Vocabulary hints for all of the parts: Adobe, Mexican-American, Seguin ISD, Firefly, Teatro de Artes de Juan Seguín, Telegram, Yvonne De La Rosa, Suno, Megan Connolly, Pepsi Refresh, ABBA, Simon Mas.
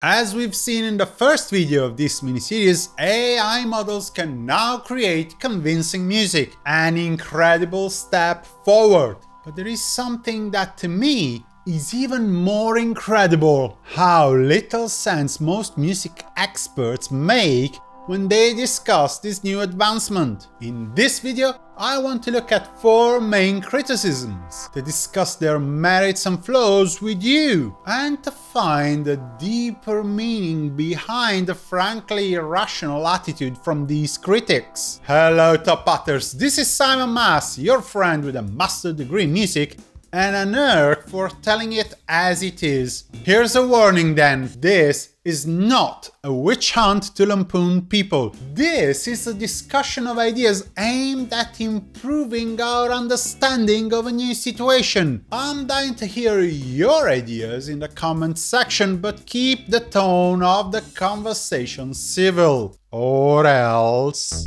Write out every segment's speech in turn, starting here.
As we've seen in the first video of this miniseries, AI models can now create convincing music, an incredible step forward. But there is something that to me is even more incredible: how little sense most music experts make when they discuss this new advancement. In this video, I want to look at four main criticisms, to discuss their merits and flaws with you, and to find a deeper meaning behind the frankly irrational attitude from these critics. Hello top patters, this is Simon Mas, your friend with a master's degree in music and a nerd for telling it as it is. Here's a warning then, this is not a witch hunt to lampoon people. This is a discussion of ideas aimed at improving our understanding of a new situation. I'm dying to hear your ideas in the comment section, but keep the tone of the conversation civil, or else.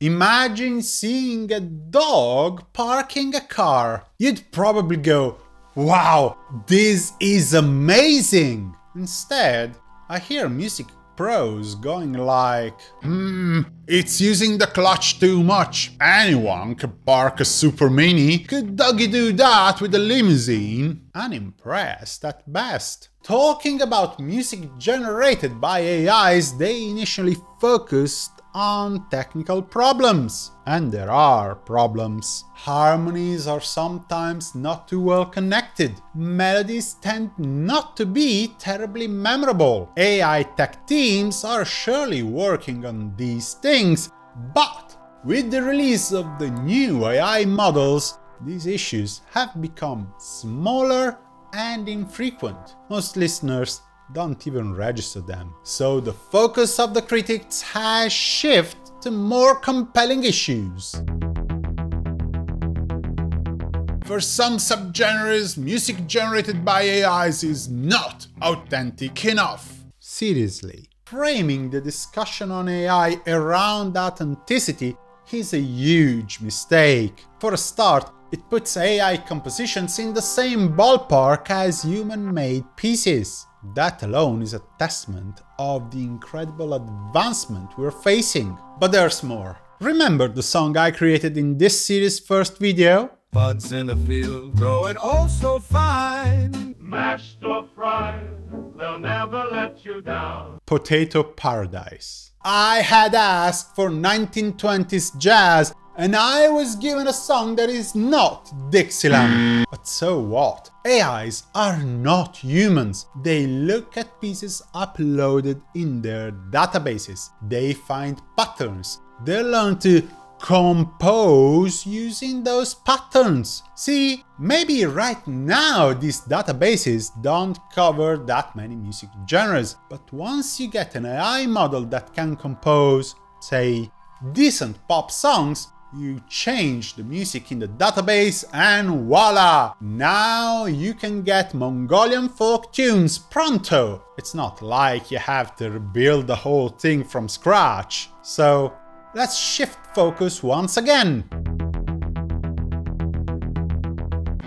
Imagine seeing a dog parking a car. You'd probably go, "Wow, this is amazing!" Instead, I hear music pros going like, "It's using the clutch too much. Anyone could park a super mini. Could Dougie do that with a limousine?" Unimpressed at best. Talking about music generated by AIs, they initially focused on technical problems. And there are problems. Harmonies are sometimes not too well connected. Melodies tend not to be terribly memorable. AI tech teams are surely working on these things, but with the release of the new AI models, these issues have become smaller and infrequent. Most listeners don't even register them. So the focus of the critics has shifted to more compelling issues. For some subgenres, music generated by AIs is not authentic enough. Seriously, framing the discussion on AI around authenticity is a huge mistake. For a start, it puts AI compositions in the same ballpark as human-made pieces. That alone is a testament of the incredible advancement we're facing. But there's more. Remember the song I created in this series' first video? Buds in the field growing oh so fine. Mashed or fried, they'll never let you down. Potato Paradise. I had asked for 1920s jazz, and I was given a song that is not Dixieland. But so what? AIs are not humans. They look at pieces uploaded in their databases. They find patterns. They learn to compose using those patterns. See, maybe right now these databases don't cover that many music genres, but once you get an AI model that can compose, say, decent pop songs, you change the music in the database and voila! Now you can get Mongolian folk tunes pronto. It's not like you have to rebuild the whole thing from scratch. So let's shift focus once again.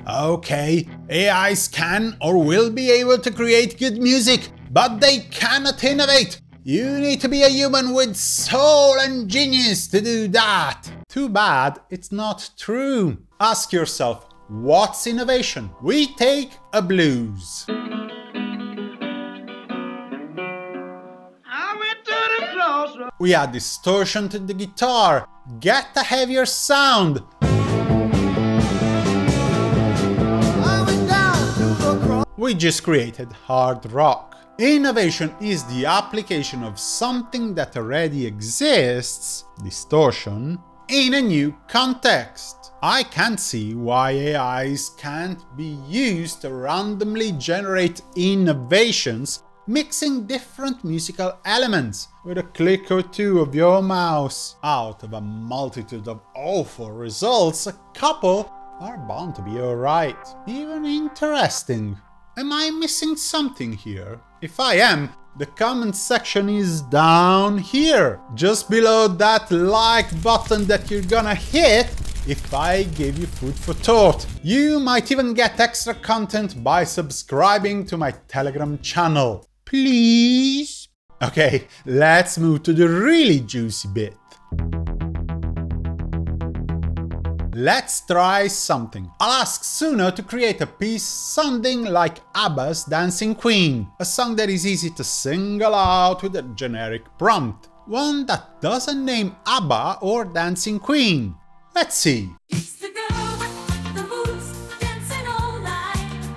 Okay, AIs can or will be able to create good music, but they cannot innovate. You need to be a human with soul and genius to do that. Too bad it's not true. Ask yourself, what's innovation? We take a blues. We add distortion to the guitar, get a heavier sound. We just created hard rock. Innovation is the application of something that already exists, distortion, in a new context. I can't see why AIs can't be used to randomly generate innovations, mixing different musical elements with a click or two of your mouse. Out of a multitude of awful results, a couple are bound to be alright, even interesting. Am I missing something here? If I am, the comment section is down here. Just below that like button that you're gonna hit, if I gave you food for thought. You might even get extra content by subscribing to my Telegram channel. Please? Okay, let's move to the really juicy bit. Let's try something. I'll ask Suno to create a piece sounding like ABBA's Dancing Queen, a song that is easy to single out with a generic prompt. One that doesn't name ABBA or Dancing Queen. Let's see. It's the girl with the boots, dancing all night,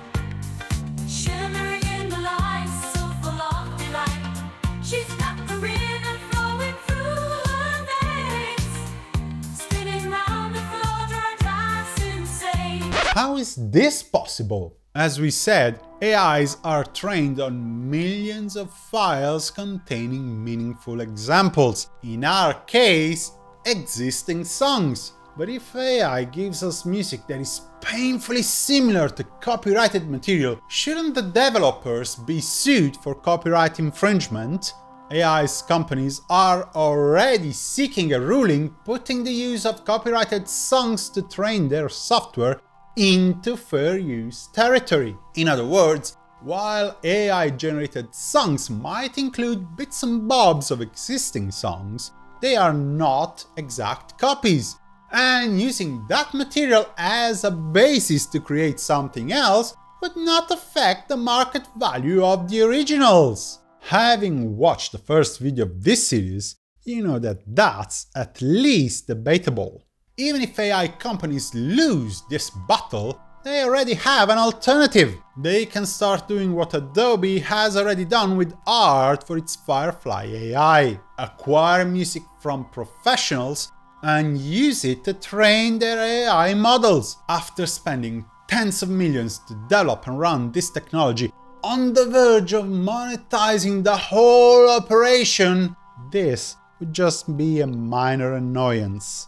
shimmering in the lights, so full of delight. She's got the rhythm flowing through her veins, spinning round the floor, driving us insane. How is this possible? As we said, AIs are trained on millions of files containing meaningful examples, in our case, existing songs. But if AI gives us music that is painfully similar to copyrighted material, shouldn't the developers be sued for copyright infringement? AI's companies are already seeking a ruling putting the use of copyrighted songs to train their software into fair use territory. In other words, while AI-generated songs might include bits and bobs of existing songs, they are not exact copies. And using that material as a basis to create something else would not affect the market value of the originals. Having watched the first video of this series, you know that that's at least debatable. Even if AI companies lose this battle, they already have an alternative. They can start doing what Adobe has already done with art for its Firefly AI. Acquire music from professionals and use it to train their AI models. After spending tens of millions to develop and run this technology on the verge of monetizing the whole operation, this would just be a minor annoyance.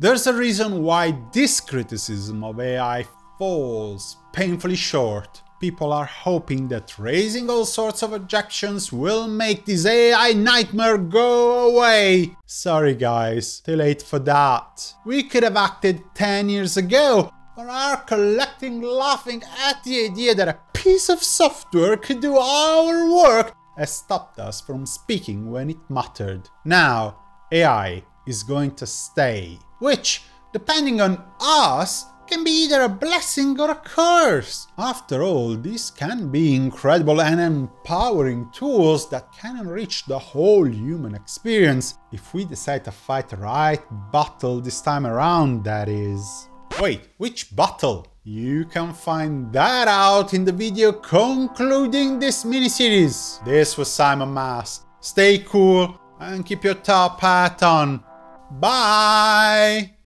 There's a reason why this criticism of AI falls painfully short. People are hoping that raising all sorts of objections will make this AI nightmare go away. Sorry guys, too late for that. We could have acted 10 years ago, but are collectively laughing at the idea that a piece of software could do our work has stopped us from speaking when it mattered. Now, AI is going to stay, which, depending on us, can be either a blessing or a curse. After all, these can be incredible and empowering tools that can enrich the whole human experience, if we decide to fight the right battle this time around, that is. Wait, which battle? You can find that out in the video concluding this miniseries. This was Simon Mas. Stay cool and keep your top hat on. Bye!